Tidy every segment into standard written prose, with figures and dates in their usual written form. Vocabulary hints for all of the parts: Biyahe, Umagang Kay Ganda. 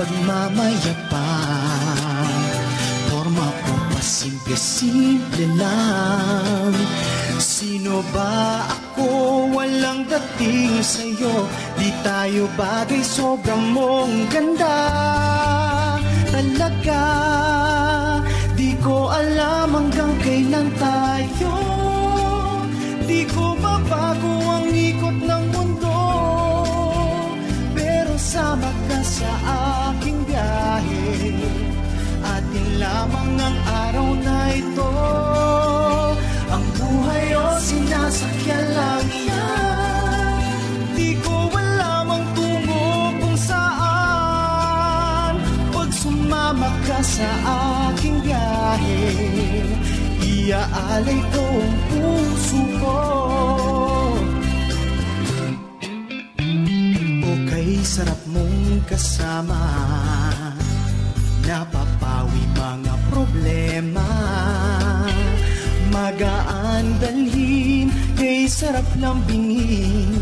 pagmamayapang. Porma ko pa simple-simple lang. Sino ba ako? Walang dating sa'yo. Di tayo bagay, sobrang mong ganda. Talaga, di ko alam hanggang kailan tayo. Di ko mabago ang ikot ng mundo. Pero sama ka sa aking biyahe. Atin lamang ang araw na ito. Ang buhay o sinasakyan lang yan. Di ko alam ang tungo kung saan. Pag sumama ka sa aking biyahe, iaalay ko ang puso ko. Okay, sarap mong kasama. Napapawi mga problema. Magaan dalhin, kay sarap ng bingin.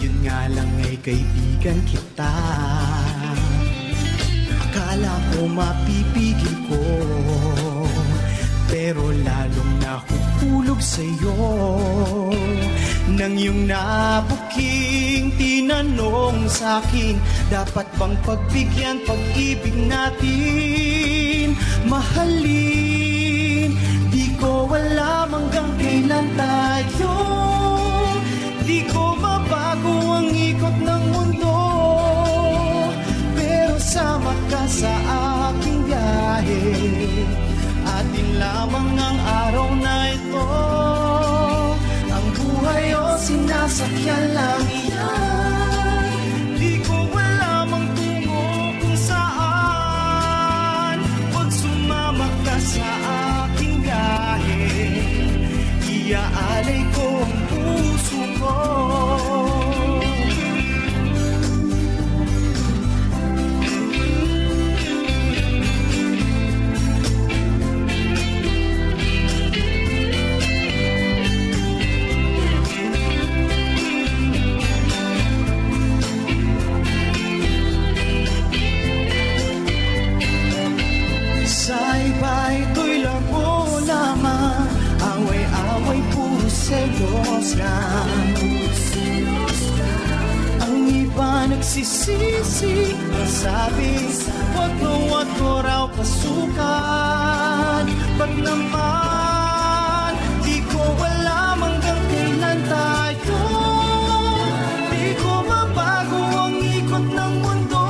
Yun nga lang ay kaibigan kita. Akala ko mapipigil ko, pero lalong nahuhulog sa'yo. Nang iyong nabuking tinanong sa'kin, dapat bang pagbigyan pag-ibig natin? Mahalin, di ko alam hanggang kailan tayo. Di ko mabago ang ikot ng mundo. Pero sama ka sa aking biyahe. Atin lamang ang araw na ito. Ang buhay o sinasakyan lang iyan. Di ko alam ang tungo kung saan. Pag sumama ka sa aking biyahe, iaalay ko ang puso ko. Selos lang. Ang iba nagsisisi. Sabi, wag ko raw pasukan. Pag naman di ko alam hanggang kailan tayo. Di ko mabago ang ikot ng mundo.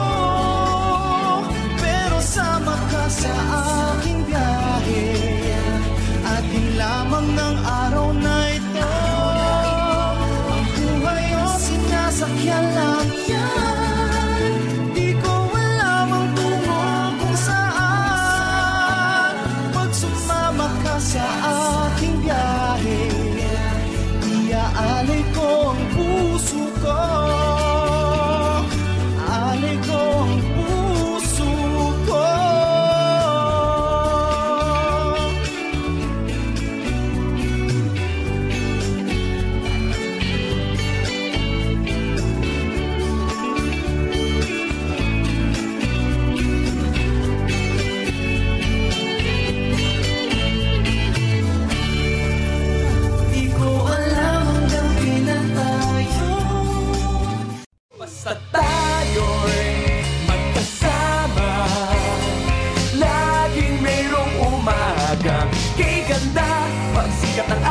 Pero sama ka sa aking biyahe. Atin lamang ng araw na ito. Sakyan lang yan. Di ko alam ang tungo kung saan. Pag sumama ka sa aking biyahe, iaalay ko ang puso ko. Alay ko ang puso ko. Basta tayo'y magkasama, laging mayroong umaga. Kay ganda, pagsikat ng